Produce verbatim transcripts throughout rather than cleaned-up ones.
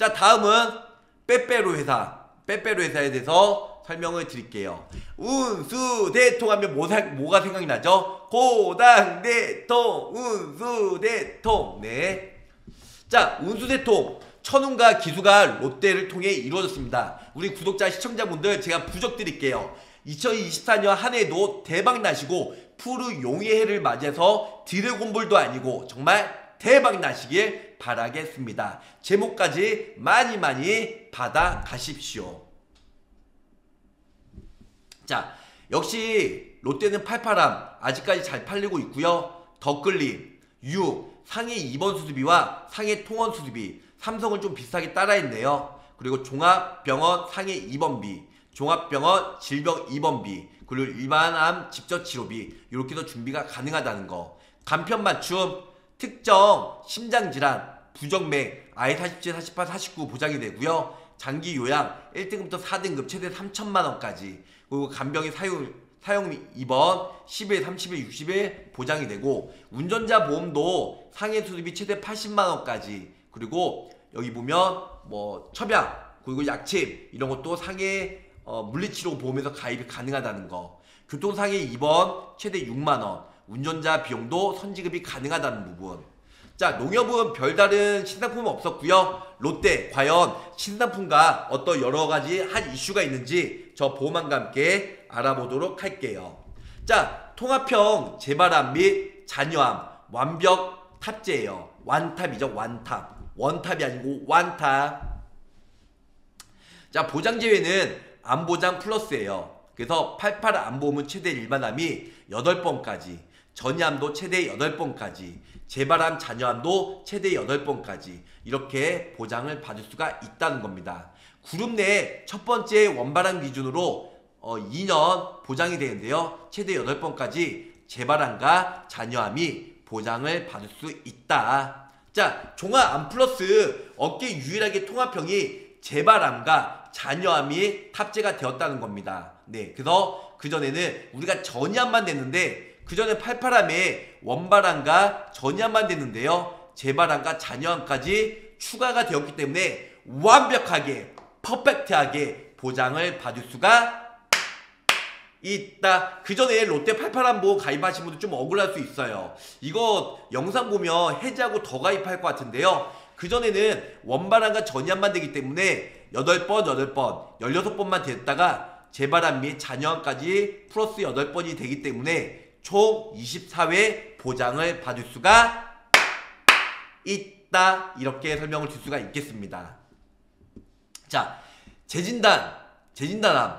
자, 다음은 빼빼로 회사, 빼빼로 회사에 대해서 설명을 드릴게요. 운수 대통하면 뭐가 생각나죠? 고당 대통, 운수 대통. 네. 자, 운수 대통. 천운과 기수가 롯데를 통해 이루어졌습니다. 우리 구독자 시청자분들 제가 부적드릴게요. 이천이십사 년 한 해도 대박나시고 푸르 용의 해를 맞이해서 드래곤볼도 아니고 정말 대박나시길 바라겠습니다. 제목까지 많이 많이 받아가십시오. 자, 역시 롯데는 팔팔함 아직까지 잘 팔리고 있고요. 덧글림, 유, 상위 이 번 수수비와 상위 통원 수수비, 삼성을 좀 비슷하게 따라했네요. 그리고 종합병원 상해 이 번비, 종합병원 질병 이 번비, 그리고 일반암 직접 치료비, 이렇게 해서 준비가 가능하다는 거. 간편 맞춤, 특정 심장질환, 부정맥, 아예 사십칠, 사십팔, 사십구 보장이 되고요. 장기 요양 일 등급부터 사 등급 최대 삼천만 원까지, 그리고 간병인 사용, 사용 이 번 십 일, 삼십 일, 육십 일 보장이 되고, 운전자 보험도 상해 수수비 최대 팔십만 원까지, 그리고 여기 보면 뭐 첩약, 그리고 약침 이런 것도 상해 어, 물리치료 보험에서 가입이 가능하다는 거. 교통상해 이 번 최대 육만 원, 운전자 비용도 선지급이 가능하다는 부분. 자, 농협은 별다른 신상품은 없었고요. 롯데 과연 신상품과 어떤 여러가지 한 이슈가 있는지 저 보험안과 함께 알아보도록 할게요. 자, 통합형 재발암 및 잔여암 완벽 탑재예요. 완탑이죠. 완탑. 원탑이 아니고 완탑. 자, 보장제외는 안보장 플러스예요. 그래서 팔팔 안보험은 최대 일반암이 여덟 번까지, 전이암도 최대 여덟 번까지, 재발암 잔여암도 최대 여덟 번까지 이렇게 보장을 받을 수가 있다는 겁니다. 그룹 내 첫 번째 원발암 기준으로 어, 이 년 보장이 되는데요. 최대 여덟 번까지 재발암과 잔여암이 보장을 받을 수 있다. 자, 종합암 플러스 업계 유일하게 통합형이 재발암과 잔여암이 탑재가 되었다는 겁니다. 네, 그래서 그전에는 우리가 전이암만 냈는데, 그전에 팔팔암에 원발암과 전이암만 냈는데요. 재발암과 잔여암까지 추가가 되었기 때문에 완벽하게, 퍼펙트하게 보장을 받을 수가 있다. 그 전에 롯데 팔팔한 보험 가입하신 분들 좀 억울할 수 있어요. 이거 영상 보면 해지하고 더 가입할 것 같은데요. 그 전에는 원발암과 전이암만 되기 때문에 여덟 번, 여덟 번, 열여섯 번만 됐다가 재발암 및 잔여암까지 플러스 여덟 번이 되기 때문에 총 이십사 회 보장을 받을 수가 있다. 이렇게 설명을 줄 수가 있겠습니다. 자, 재진단, 재진단암,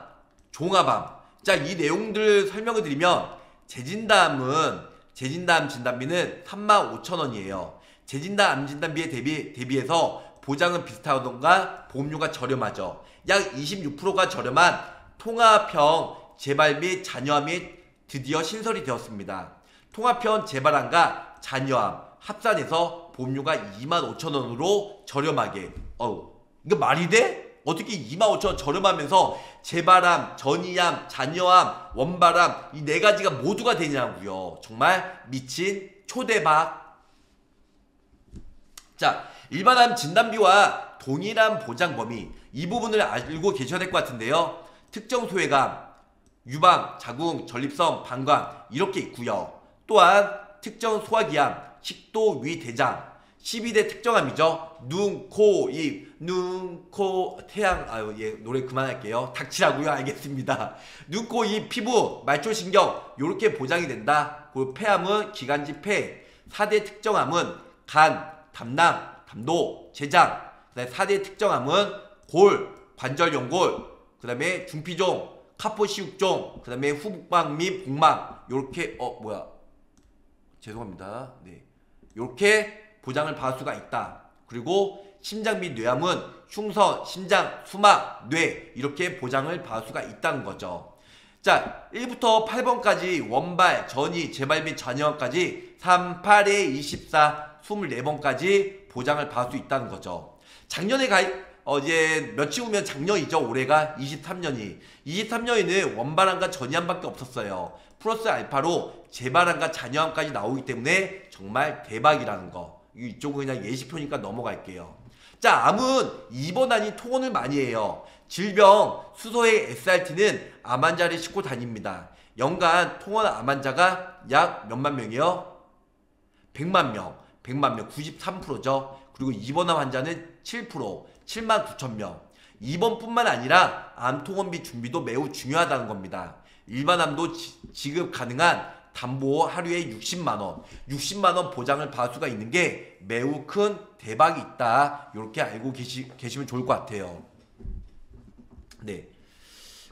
종합암. 자, 이 내용들 설명을 드리면, 재진담은, 재진담 진단비는 삼만 오천 원이에요. 재진담 진단비에 대비, 대비해서 보장은 비슷하던가 보험료가 저렴하죠. 약 이십육 퍼센트가 저렴한 통합형 재발 및 잔여암이 드디어 신설이 되었습니다. 통합형 재발암과 잔여암 합산해서 보험료가 이만 오천 원으로 저렴하게. 어우, 이거 말이 돼? 어떻게 이만 오천 원 저렴하면서 재발암, 전이암, 잔여암, 원발암 이 네 가지가 모두가 되냐고요. 정말 미친 초대박. 자, 일반암 진단비와 동일한 보장 범위, 이 부분을 알고 계셔야 될 것 같은데요. 특정 소외감, 유방, 자궁, 전립선, 방광 이렇게 있고요. 또한 특정 소화기암, 식도, 위, 대장 십이 대 특정암이죠. 눈, 코, 입, 눈, 코, 태양, 아유, 예, 노래 그만할게요. 닥치라고요? 알겠습니다. 눈, 코, 입, 피부, 말초신경, 요렇게 보장이 된다. 그리고 폐암은 기관지 폐, 사 대 특정암은 간, 담낭, 담도, 제장, 그 다음에 사 대 특정암은 골, 관절 연골, 그 다음에 중피종, 카포시육종, 그 다음에 후북망 및 복망, 요렇게, 어, 뭐야. 죄송합니다. 네. 요렇게 보장을 받을 수가 있다. 그리고 심장 및 뇌암은 흉선, 심장, 수막, 뇌 이렇게 보장을 받을 수가 있다는 거죠. 자, 일부터 팔 번까지 원발, 전이, 재발 및 잔여암까지 삼, 팔에 이십사, 이십사 번까지 보장을 받을 수 있다는 거죠. 작년에 가입, 어, 이제 며칠 후면 작년이죠. 올해가 이십삼 년이. 이십삼 년에는 원발암과 전이암밖에 없었어요. 플러스 알파로 재발암과 잔여암까지 나오기 때문에 정말 대박이라는 거. 이쪽은 그냥 예시표니까 넘어갈게요. 자, 암은 입원하니 통원을 많이 해요. 질병, 수소의 에스알티는 암 환자를 싣고 다닙니다. 연간 통원 암 환자가 약 몇만 명이요? 백만 명. 백만 명, 구십삼 퍼센트죠. 그리고 입원한 환자는 칠 퍼센트, 칠만 구천 명. 입원뿐만 아니라 암 통원비 준비도 매우 중요하다는 겁니다. 일반 암도 지, 지급 가능한 담보 하루에 육십만 원, 육십만 원 보장을 받을 수가 있는 게 매우 큰 대박이 있다. 이렇게 알고 계시, 계시면 좋을 것 같아요. 네.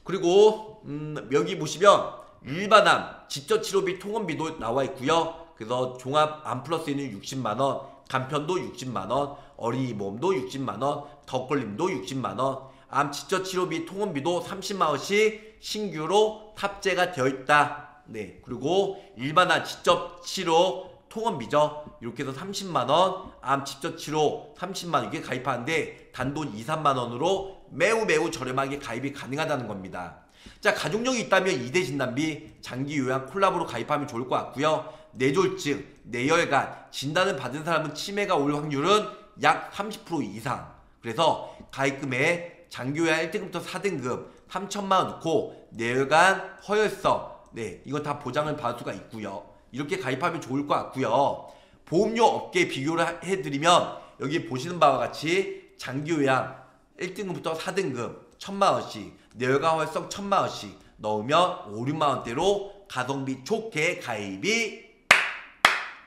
그리고 음, 여기 보시면 일반 암, 직접 치료비, 통원비도 나와 있고요. 그래서 종합 암 플러스에는 육십만 원, 간편도 육십만 원, 어린이 보험도 육십만 원, 덧걸림도 육십만 원, 암 직접 치료비, 통원비도 삼십만 원씩 신규로 탑재가 되어 있다. 네, 그리고 일반암 직접 치료 통원비죠. 이렇게 해서 삼십만 원, 암 직접 치료 삼십만 원 이게 가입하는데 단돈 이, 삼만 원으로 매우 매우 저렴하게 가입이 가능하다는 겁니다. 자, 가족력이 있다면 이 대 진단비, 장기 요양 콜라보로 가입하면 좋을 것 같고요. 뇌졸중, 뇌혈관 진단을 받은 사람은 치매가 올 확률은 약 삼십 퍼센트 이상. 그래서 가입금에 장기 요양 일 등급부터 사 등급 삼천만 원 넣고 뇌혈관 허혈성 네, 이거 다 보장을 받을 수가 있고요. 이렇게 가입하면 좋을 것 같고요. 보험료 업계 비교를 해드리면 여기 보시는 바와 같이 장기요양 일 등급부터 사 등급 천만 원씩 뇌혈관 활성 천만 원씩 넣으면 오, 육만 원대로 가성비 좋게 가입이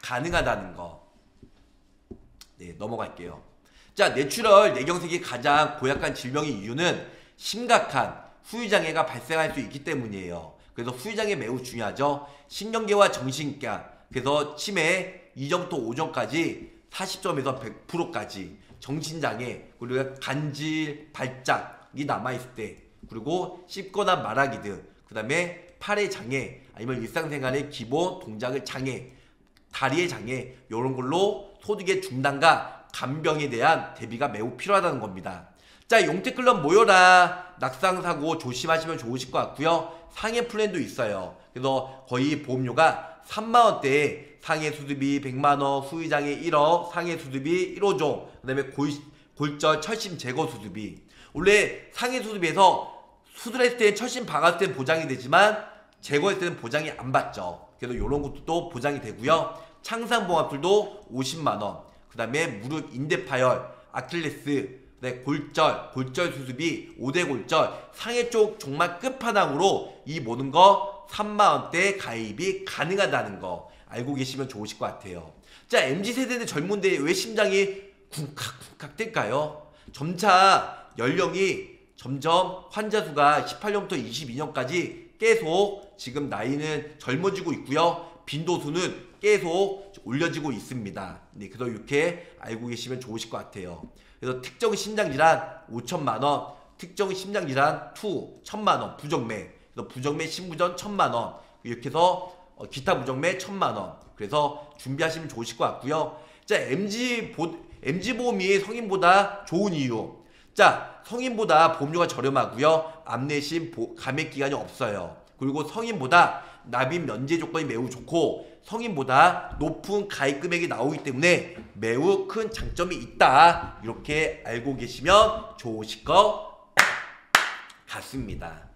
가능하다는 거. 네, 넘어갈게요. 자, 뇌출혈 뇌경색이 가장 고약한 질병의 이유는 심각한 후유장애가 발생할 수 있기 때문이에요. 그래서 후유장애 매우 중요하죠. 신경계와 정신과 그래서 치매 이 점부터 오 점까지 사십 점에서 백 퍼센트까지 정신장애 그리고 간질, 발작이 남아있을 때 그리고 씹거나 말하기 등 그 다음에 팔의 장애 아니면 일상생활의 기본 동작의 장애 다리의 장애 이런 걸로 소득의 중단과 간병에 대한 대비가 매우 필요하다는 겁니다. 자, 용태클럽 모여라. 낙상사고 조심하시면 좋으실 것 같고요. 상해 플랜도 있어요. 그래서 거의 보험료가 삼만 원대에 상해 수술비 백만 원, 후유장애 일 억, 상해 수술비 일 호종, 그 다음에 골절 철심 제거 수술비. 원래 상해 수술비에서 수술했을 때는 철심 박았을 때는 보장이 되지만 제거했을 때는 보장이 안 받죠. 그래서 이런 것도 또 보장이 되고요. 창상봉합술도 오십만 원, 그 다음에 무릎 인대파열, 아킬레스, 네, 골절, 골절 수술비, 오 대 골절, 상해 쪽 정말 끝판왕으로 이 모든 거 삼만 원대에 가입이 가능하다는 거 알고 계시면 좋으실 것 같아요. 자, 엠지 세대는 젊은데 왜 심장이 쿵칵쿵칵 뛸까요? 점차 연령이 점점 환자 수가 십팔 년부터 이십이 년까지 계속 지금 나이는 젊어지고 있고요. 빈도수는 계속 올려지고 있습니다. 네, 그래서 이렇게 알고 계시면 좋으실 것 같아요. 그래서 특정 심장질환 오천만 원, 특정 심장질환 이, 천만 원, 부정맥, 그래서 부정맥 신부전 천만 원, 이렇게 해서 기타 부정맥 천만 원, 그래서 준비하시면 좋으실 것 같고요. 자, 엠지, 보, 엠지 보험이 성인보다 좋은 이유. 자, 성인보다 보험료가 저렴하고요. 암내신 감액기간이 없어요. 그리고 성인보다 납입 면제 조건이 매우 좋고 성인보다 높은 가입 금액이 나오기 때문에 매우 큰 장점이 있다. 이렇게 알고 계시면 좋으실 것 같습니다.